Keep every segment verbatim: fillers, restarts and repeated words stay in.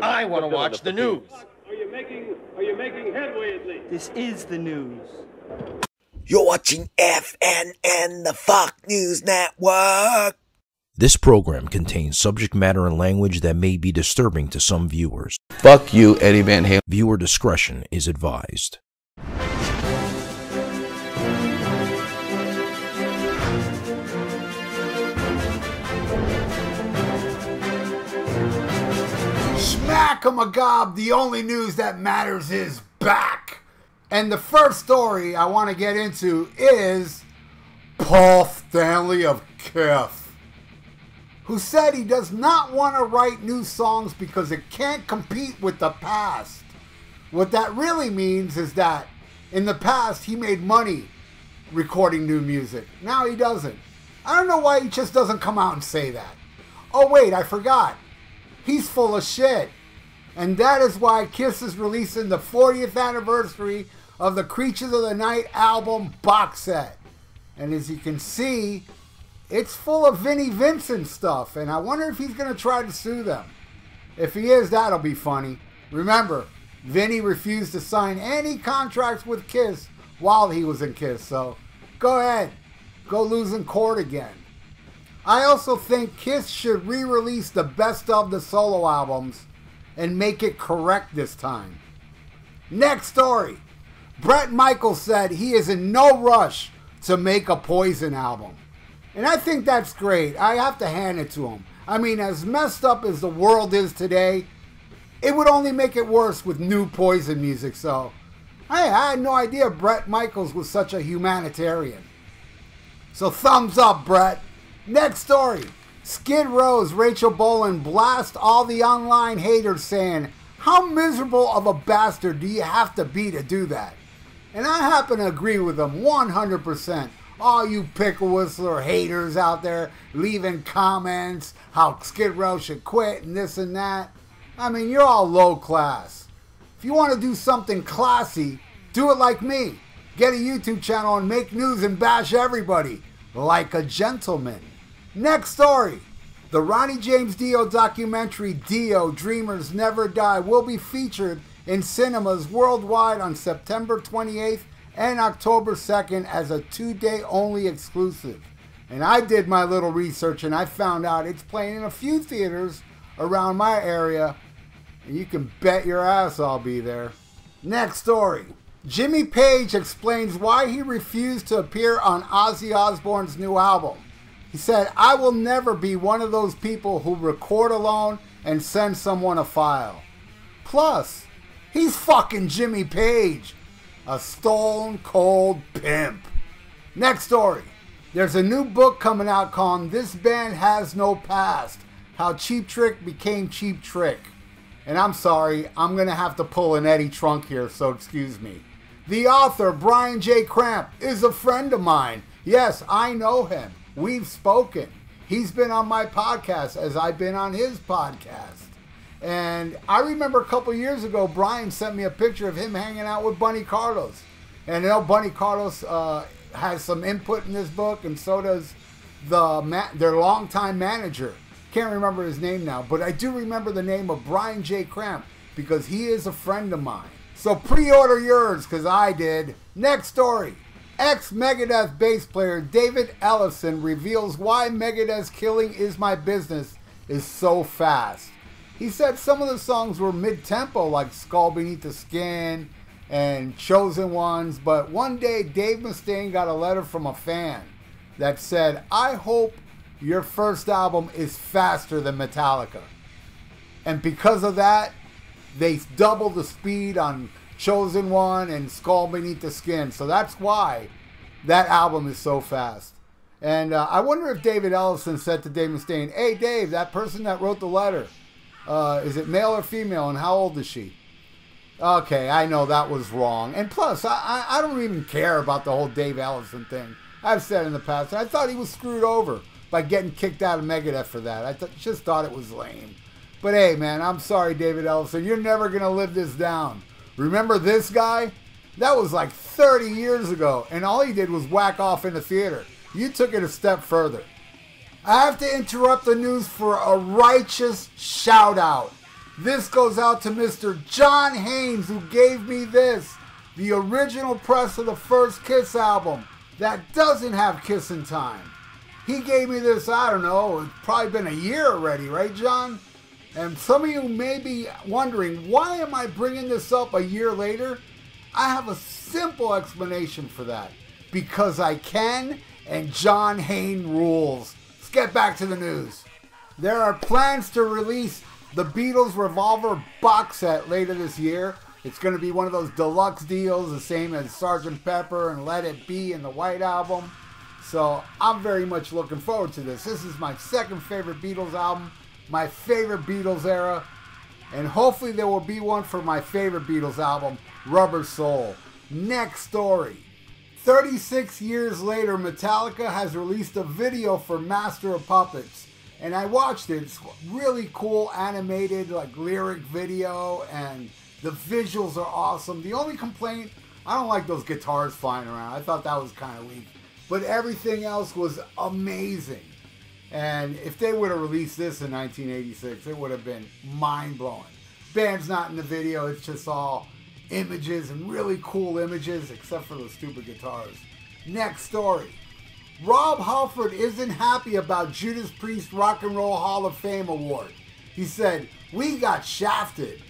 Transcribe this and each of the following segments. I want to watch the news. Are you making, are you making headway at least? This is the news. You're watching F N N, the Fox News Network. This program contains subject matter and language that may be disturbing to some viewers. Fuck you, Eddie Van Halen. Viewer discretion is advised. Smack 'em a gob, the only news that matters is back. And the first story I want to get into is Paul Stanley of K I S S, who said he does not want to write new songs because it can't compete with the past. What that really means is that in the past he made money recording new music. Now he doesn't. I don't know why he just doesn't come out and say that. Oh wait, I forgot. He's full of shit. And that is why KISS is releasing the fortieth anniversary of the Creatures of the Night album box set. And as you can see, it's full of Vinny Vincent stuff. And I wonder if he's going to try to sue them. If he is, that'll be funny. Remember, Vinny refused to sign any contracts with KISS while he was in KISS. So go ahead. Go lose in court again. I also think KISS should re-release the best of the solo albums and make it correct this time. Next story. Brett Michaels said he is in no rush to make a Poison album. And I think that's great. I have to hand it to him. I mean, as messed up as the world is today, it would only make it worse with new Poison music. So I, I had no idea Brett Michaels was such a humanitarian. So thumbs up, Brett. Next story. Skid Rose, Rachel Bolan blast all the online haters saying, how miserable of a bastard do you have to be to do that? And I happen to agree with them one hundred percent. All you pickle whistler haters out there leaving comments, how Skid Row should quit and this and that. I mean, you're all low class. If you want to do something classy, do it like me. Get a YouTube channel and make news and bash everybody like a gentleman. Next story. The Ronnie James Dio documentary Dio Dreamers Never Die will be featured in cinemas worldwide on September twenty-eighth and October second as a two-day only exclusive. And I did my little research and I found out it's playing in a few theaters around my area. And you can bet your ass I'll be there. Next story. Jimmy Page explains why he refused to appear on Ozzy Osbourne's new album. He said, I will never be one of those people who record alone and send someone a file. Plus, he's fucking Jimmy Page, a stone cold pimp. Next story. There's a new book coming out called This Band Has No Past, How Cheap Trick Became Cheap Trick. And I'm sorry, I'm going to have to pull an Eddie Trunk here, so excuse me. The author, Brian J. Cramp, is a friend of mine. Yes, I know him. We've spoken. He's been on my podcast as I've been on his podcast. And I remember a couple years ago, Brian sent me a picture of him hanging out with Bun E. Carlos. And you know, Bun E. Carlos uh, has some input in this book, and so does the ma their longtime manager. Can't remember his name now, but I do remember the name of Brian J. Cramp because he is a friend of mine. So pre-order yours because I did. Next story. Ex-Megadeth bass player David Ellison reveals why Megadeth's Killing Is My Business is so fast. He said some of the songs were mid-tempo, like Skull Beneath the Skin and Chosen Ones, but one day Dave Mustaine got a letter from a fan that said, I hope your first album is faster than Metallica. And because of that, they doubled the speed on Chosen One and Skull Beneath the Skin. So that's why that album is so fast. And uh, I wonder if David Ellison said to Dave Mustaine, hey Dave, that person that wrote the letter, uh, is it male or female and how old is she? Okay, I know that was wrong. And plus, I, I don't even care about the whole Dave Ellison thing. I've said in the past, and I thought he was screwed over by getting kicked out of Megadeth for that. I th just thought it was lame. But hey man, I'm sorry David Ellison, you're never going to live this down. Remember this guy? That was like thirty years ago, and all he did was whack off in the theater. You took it a step further. I have to interrupt the news for a righteous shout out. This goes out to Mister John Haynes, who gave me this, the original press of the first KISS album that doesn't have Kissin' Time. He gave me this, I don't know, it's probably been a year already, right, John? And some of you may be wondering, why am I bringing this up a year later? I have a simple explanation for that. Because I can, and John Haynes rules. Let's get back to the news. There are plans to release the Beatles Revolver box set later this year. It's going to be one of those deluxe deals, the same as Sergeant Pepper and Let It Be and the White Album. So I'm very much looking forward to this. This is my second favorite Beatles album, my favorite Beatles era, and hopefully there will be one for my favorite Beatles album, Rubber Soul. Next story. thirty-six years later, Metallica has released a video for Master of Puppets. And I watched it. It's really cool animated, like lyric video, and the visuals are awesome. The only complaint, I don't like those guitars flying around. I thought that was kind of weak. But everything else was amazing. And if they would have released this in nineteen eighty-six, it would have been mind-blowing. Band's not in the video. It's just all images and really cool images, except for those stupid guitars. Next story. Rob Halford isn't happy about Judas Priest Rock and Roll Hall of Fame award. He said, "We got shafted."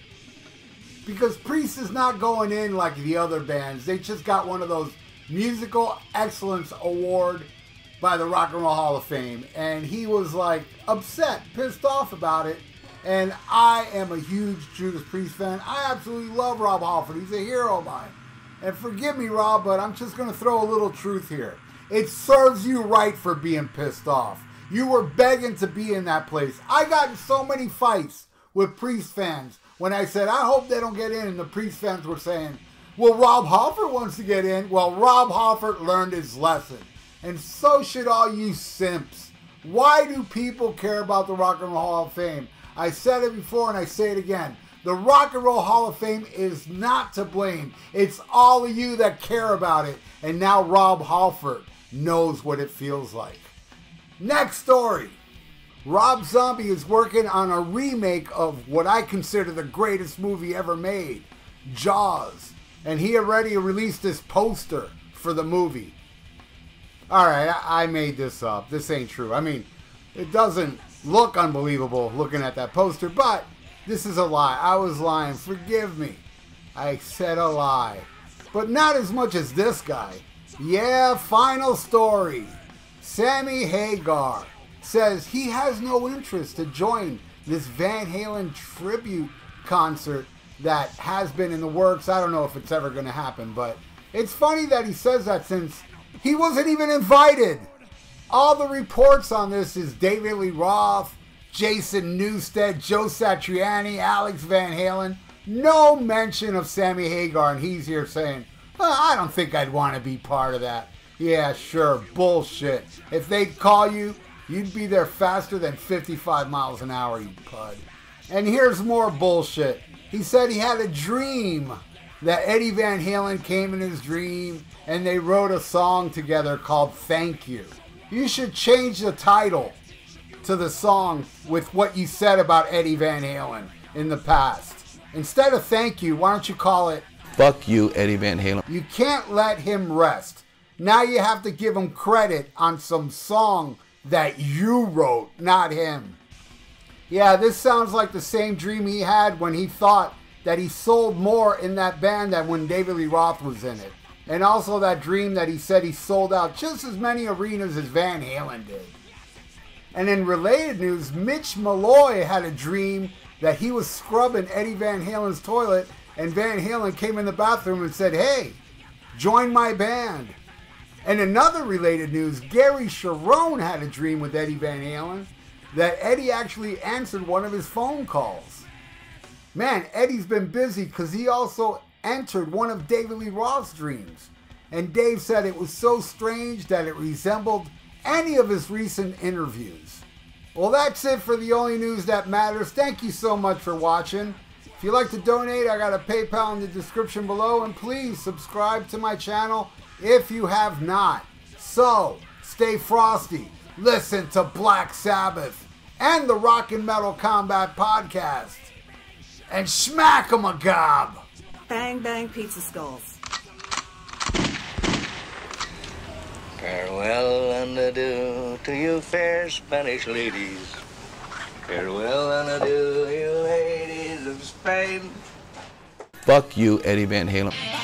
Because Priest is not going in like the other bands. They just got one of those musical excellence award by the Rock and Roll Hall of Fame. And he was like upset, pissed off about it. And I am a huge Judas Priest fan. I absolutely love Rob Halford. He's a hero of mine. And forgive me, Rob, but I'm just going to throw a little truth here. It serves you right for being pissed off. You were begging to be in that place. I got in so many fights with Priest fans when I said, I hope they don't get in. And the Priest fans were saying, well, Rob Halford wants to get in. Well, Rob Halford learned his lesson. And so should all you simps. Why do people care about the Rock and Roll Hall of Fame? I said it before and I say it again. The Rock and Roll Hall of Fame is not to blame. It's all of you that care about it. And now Rob Halford knows what it feels like. Next story. Rob Zombie is working on a remake of what I consider the greatest movie ever made, Jaws. And he already released this poster for the movie. All right, I made this up. This ain't true. I mean, it doesn't look unbelievable looking at that poster, but this is a lie. I was lying. Forgive me. I said a lie. But not as much as this guy. Yeah, final story. Sammy Hagar says he has no interest to join this Van Halen tribute concert that has been in the works. I don't know if it's ever going to happen, but it's funny that he says that since he wasn't even invited. All the reports on this is David Lee Roth, Jason Newsted, Joe Satriani, Alex Van Halen. No mention of Sammy Hagar, and he's here saying, I don't think I'd want to be part of that. Yeah, sure, bullshit. If they'd call you, you'd be there faster than fifty-five miles an hour, you pud. And here's more bullshit. He said he had a dream that Eddie Van Halen came in his dream and they wrote a song together called Thank You. You should change the title to the song with what you said about Eddie Van Halen in the past. Instead of Thank You, why don't you call it Fuck You, Eddie Van Halen. You can't let him rest. Now you have to give him credit on some song that you wrote, not him. Yeah, this sounds like the same dream he had when he thought that he sold more in that band than when David Lee Roth was in it. And also that dream that he said he sold out just as many arenas as Van Halen did. And in related news, Mitch Malloy had a dream that he was scrubbing Eddie Van Halen's toilet, and Van Halen came in the bathroom and said, hey, join my band. And another related news, Gary Sharon had a dream with Eddie Van Halen that Eddie actually answered one of his phone calls. Man, Eddie's been busy because he also entered one of David Lee Roth's dreams. And Dave said it was so strange that it resembled any of his recent interviews. Well, that's it for the only news that matters. Thank you so much for watching. If you'd like to donate, I got a PayPal in the description below, and please subscribe to my channel if you have not. So, stay frosty, listen to Black Sabbath and the Rock and Metal Combat Podcast. and smack him a gob. Bang, bang, pizza skulls. Farewell and adieu to you fair Spanish ladies. Farewell and adieu, you ladies of Spain. Fuck you, Eddie Van Halen.